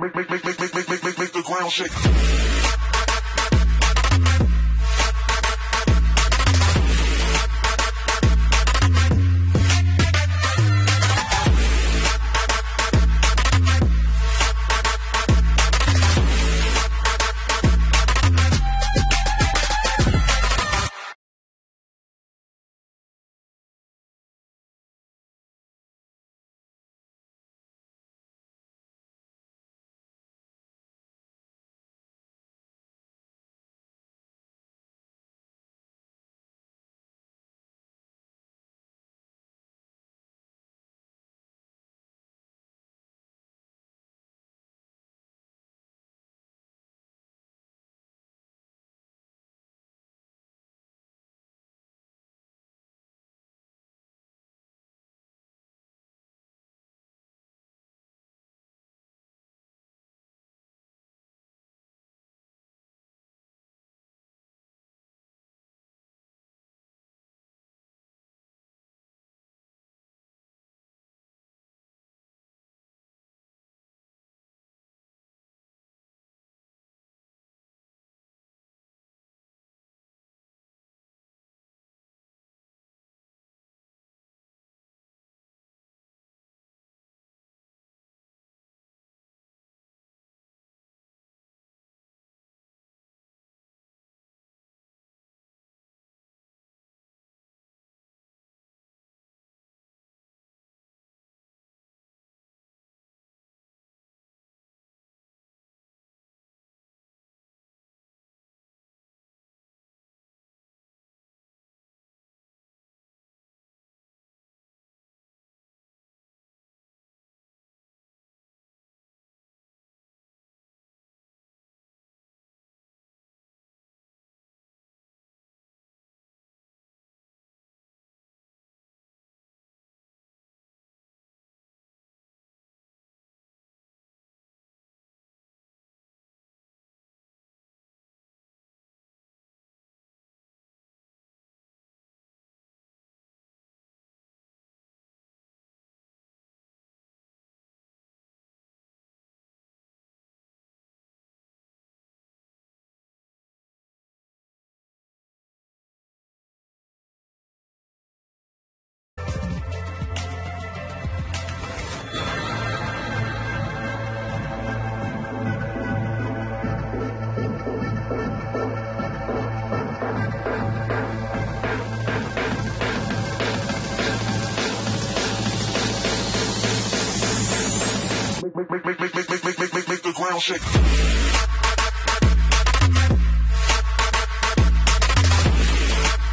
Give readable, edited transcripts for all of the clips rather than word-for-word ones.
Make the ground shake. Make the ground shake. Make the ground shake.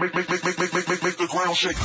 make the ground shake.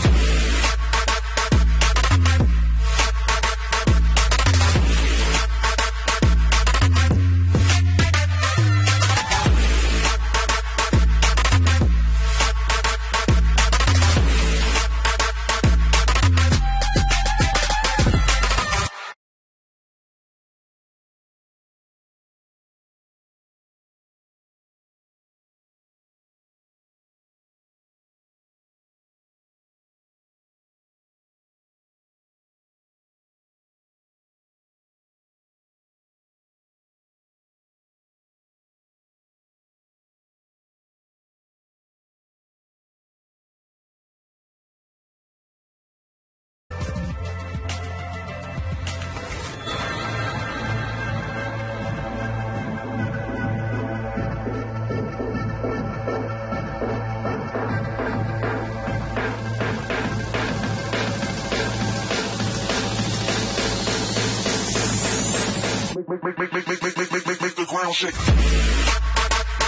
Make the ground shake.